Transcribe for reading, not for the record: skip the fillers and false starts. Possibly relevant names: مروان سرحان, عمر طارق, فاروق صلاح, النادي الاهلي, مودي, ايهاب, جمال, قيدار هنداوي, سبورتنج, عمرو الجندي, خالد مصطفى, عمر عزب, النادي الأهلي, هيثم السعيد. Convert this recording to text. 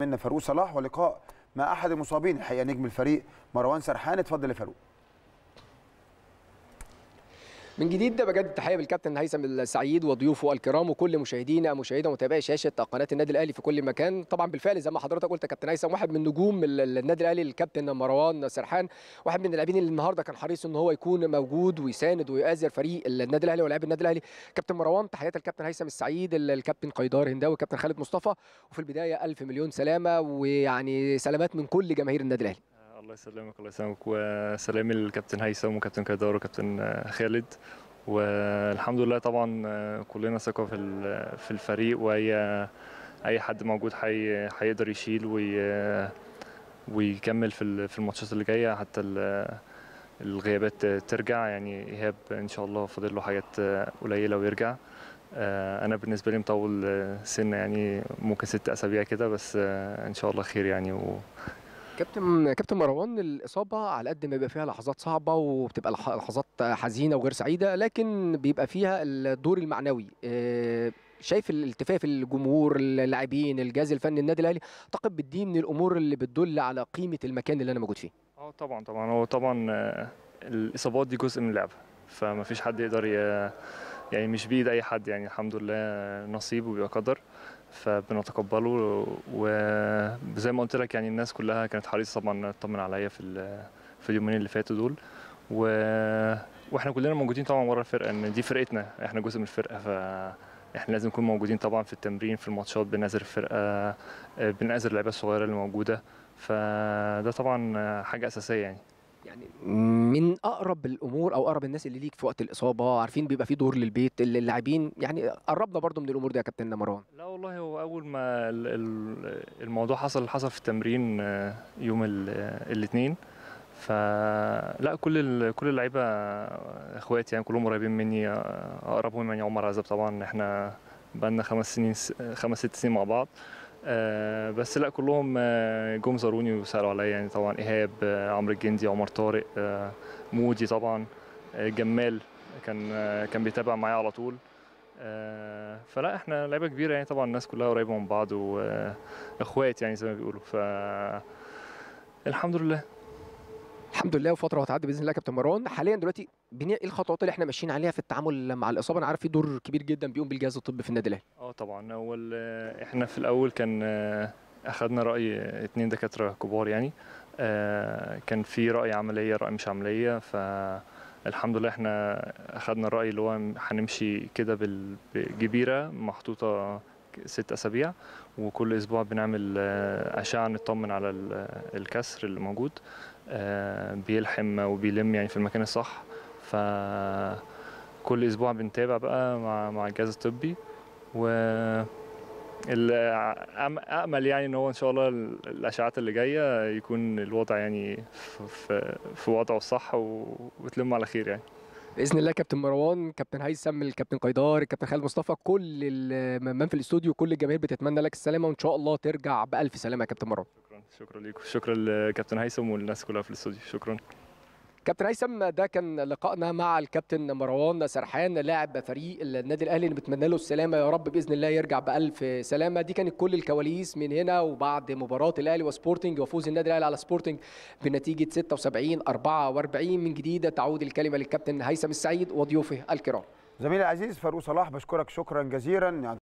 منا فاروق صلاح ولقاء مع احد المصابين الحقيقه نجم الفريق مروان سرحان. اتفضل يا فاروق. من جديد بجد التحيه بالكابتن هيثم السعيد وضيوفه الكرام وكل مشاهدينا مشاهدة متابعي شاشه قناه النادي الاهلي في كل مكان. طبعا بالفعل زي ما حضرتك قلت يا كابتن هيثم، واحد من نجوم النادي الاهلي الكابتن مروان سرحان، واحد من اللاعبين اللي النهارده كان حريص ان هو يكون موجود ويساند ويؤازر فريق النادي الاهلي ولاعيبه النادي الاهلي. كابتن مروان، تحيات الكابتن هيثم السعيد، الكابتن قيدار هنداوي، الكابتن خالد مصطفى، وفي البدايه الف مليون سلامه، ويعني سلامات من كل جماهير النادي الاهلي. الله يسلمك الله يسلمك، وسلامي للكابتن هيثم وكابتن كيدار وكابتن خالد، والحمد لله طبعا كلنا ثقه في الفريق، وهي اي حد موجود هيقدر يشيل ويكمل في الماتشات اللي جايه حتى الغيابات ترجع. يعني ايهاب ان شاء الله فاضل له حاجات قليله ويرجع. انا بالنسبه لي مطول سنه، يعني ممكن 6 اسابيع كده، بس ان شاء الله خير يعني. كابتن مروان، الاصابه على قد ما بيبقى فيها لحظات صعبه وبتبقى لحظات حزينه وغير سعيده، لكن بيبقى فيها الدور المعنوي. شايف الالتفاف الجمهور، اللاعبين، الجهاز الفني النادي الاهلي، اعتقد بدي من الامور اللي بتدل على قيمه المكان اللي انا موجود فيه. طبعا هو طبعا الاصابات دي جزء من اللعبه، فما فيش حد يقدر يعني مش بيد اي حد، يعني الحمد لله نصيب وبيبقى قدر فبنتقبله. وزي ما قلت لك يعني الناس كلها كانت حريصه طبعا تطمن عليا في اليومين اللي فاتوا دول، واحنا كلنا موجودين طبعا ورا الفرقه، ان دي فرقتنا، احنا جزء من الفرقه، فاحنا لازم نكون موجودين طبعا في التمرين، في الماتشات، بنعزر الفرقه، بنعزر اللعيبه الصغيره اللي موجوده، فده طبعا حاجه اساسيه يعني من اقرب الامور او اقرب الناس اللي ليك في وقت الاصابه، عارفين بيبقى في دور للبيت، اللاعبين، يعني قربنا برضو من الامور دي يا كابتن مروان. لا والله، هو اول ما الموضوع حصل في التمرين يوم الاثنين، فلا كل اللعيبه اخواتي، يعني كلهم قريبين مني، اقربهم مني عمر عزب طبعا، احنا بقالنا 5 6 سنين مع بعض، بس لا كلهم جم زاروني وسالوا عليا، يعني طبعا ايهاب، عمرو الجندي، عمر طارق، مودي طبعا، جمال كان بيتابع معايا على طول، فلا احنا لعيبه كبيره، يعني طبعا الناس كلها قريبه من بعض واخوات يعني زي ما بيقولوا، فالحمد لله الحمد لله، وفتره هتعدي باذن الله. كابتن مروان، حاليا دلوقتي ايه الخطوات اللي احنا ماشيين عليها في التعامل مع الاصابه؟ انا عارف في دور كبير جدا بيقوم بالجهاز الطبي في النادي الاهلي. طبعا اول احنا في الاول كان اخذنا راي 2 دكاتره كبار، يعني كان في راي عمليه، راي مش عمليه، فالحمد لله احنا اخذنا الراي اللي هو هنمشي كده بالجبيره محطوطه 6 اسابيع، وكل اسبوع بنعمل اشعه نطمن على الكسر اللي موجود، بيلحم وبيلم يعني في المكان الصح، فكل اسبوع بنتابع بقى مع الجهاز الطبي، و امل يعني ان هو ان شاء الله الاشعات اللي جايه يكون الوضع يعني في وضعه الصح وتلم على خير يعني باذن الله. كابتن مروان، كابتن هيثم، الكابتن قيدار، الكابتن خالد مصطفى، كل من في الاستوديو، كل الجماهير بتتمنى لك السلامه، وان شاء الله ترجع بالف سلامه يا كابتن مروان. شكرا ليكم، شكرا لكابتن هيثم والناس كلها في الاستوديو، شكرا. كابتن هيثم، ده كان لقائنا مع الكابتن مروان سرحان لاعب فريق النادي الاهلي، اللي بتمنى له السلامه يا رب باذن الله يرجع بالف سلامه. دي كانت كل الكواليس من هنا وبعد مباراه الاهلي وسبورتنج وفوز النادي الاهلي على سبورتنج بنتيجه 76-44. من جديد تعود الكلمه للكابتن هيثم السعيد وضيوفه الكرام. زميلي العزيز فاروق صلاح، بشكرك شكرا جزيلا.